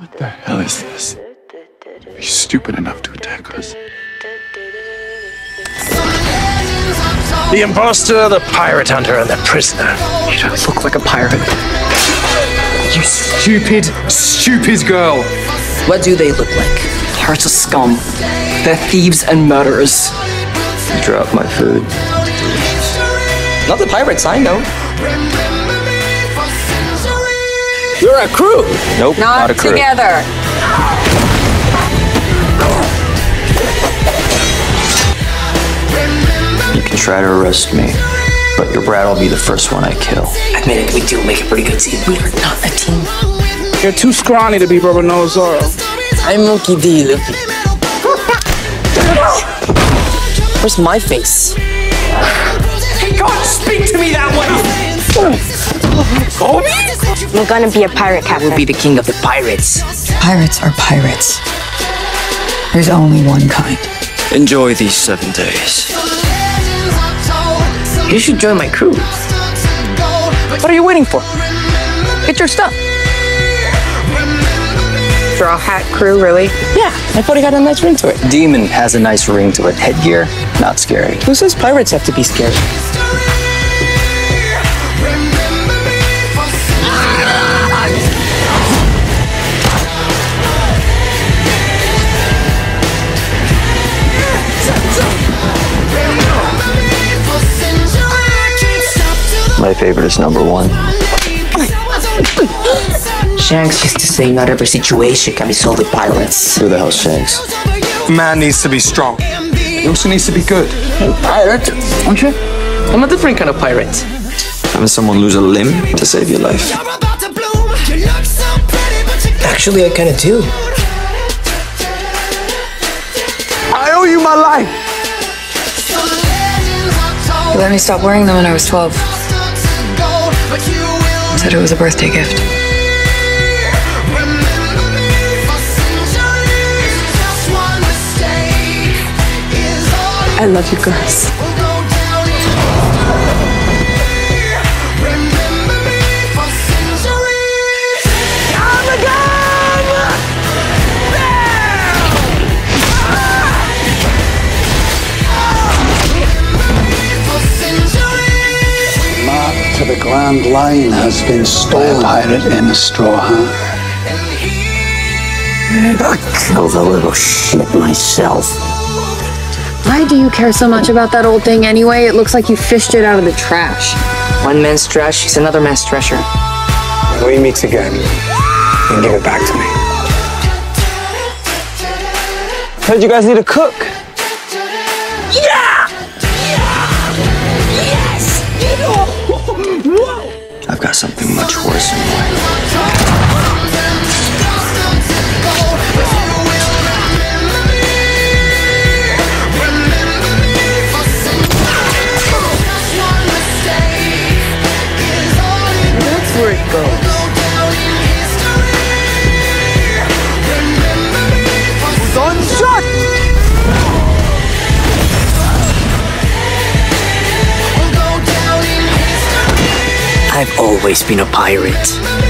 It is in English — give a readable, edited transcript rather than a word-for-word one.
What the hell is this? He's stupid enough to attack us. The imposter, the pirate hunter, and the prisoner. You don't look like a pirate. You stupid, stupid girl. What do they look like? Hearts of scum. They're thieves and murderers. You dropped my food. Not the pirates I know. You're a crew. Nope, not a crew. Not together. You can try to arrest me, but your brat will be the first one I kill. I mean, we do make a pretty good team. We are not a team. You're too scrawny to be Roronoa Zoro. I'm Monkey D. Luffy. Where's my face? Hey, God, speak to me that way! We're gonna be a pirate captain. We'll be the king of the pirates. Pirates are pirates. There's only one kind. Enjoy these 7 days. You should join my crew. What are you waiting for? Get your stuff. Straw hat crew, really? Yeah, I thought it got a nice ring to it. Demon has a nice ring to it. Headgear, not scary. Who says pirates have to be scary? My favorite is #1. Shanks used to say not every situation can be solved with pirates. Who the hell's Shanks? Man needs to be strong. He also needs to be good. You're a pirate, aren't you? I'm a different kind of pirate. Having someone lose a limb to save your life. Actually, I kinda do. I owe you my life! You let me stop wearing them when I was 12. Said it was a birthday gift. I love you girls. The Grand Line has been stolen by a pirate in a straw hat. I killed a little shit myself. Why do you care so much about that old thing anyway? It looks like you fished it out of the trash. One man's trash is another man's treasure. When we meet again, you can give it back to me. I heard you guys need a cook. Yeah! I've got something much worse in mind. That's where it goes. Gunshot! I've always been a pirate.